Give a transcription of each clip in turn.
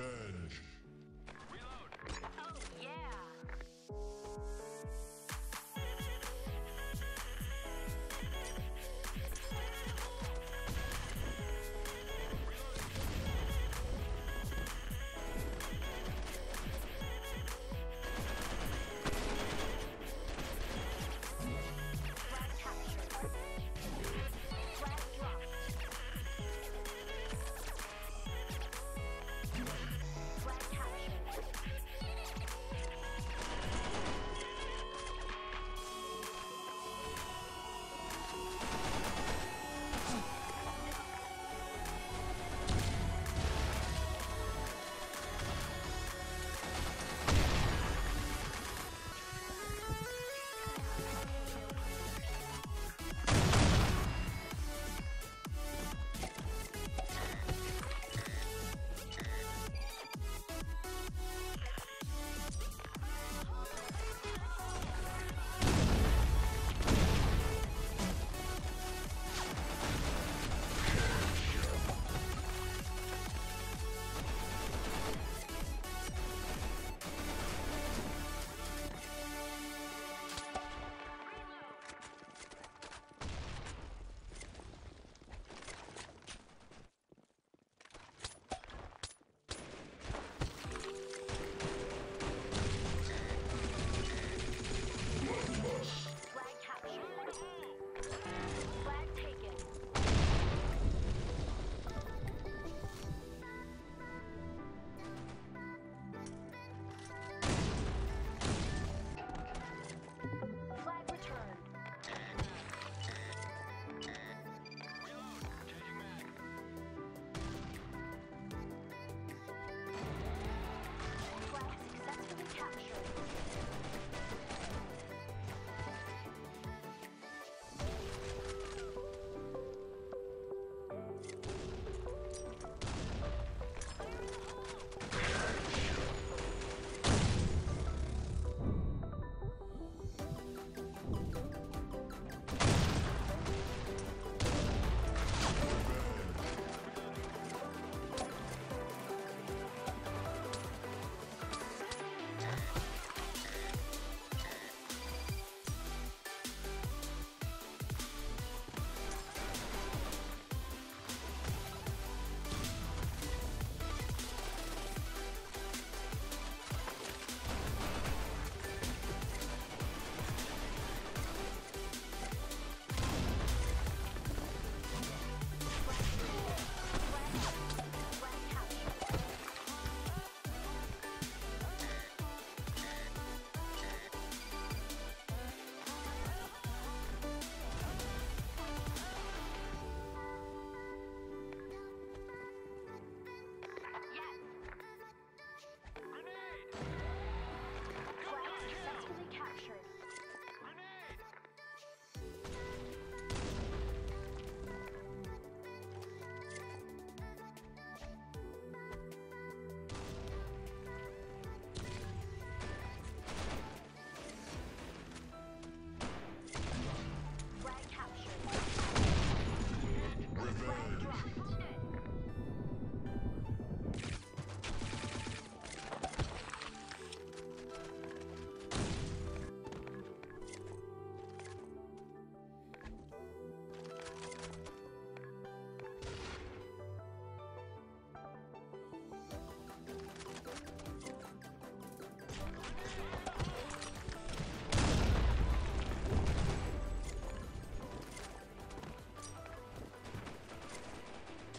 Revenge. Reload. Oh, yeah.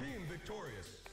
Team victorious.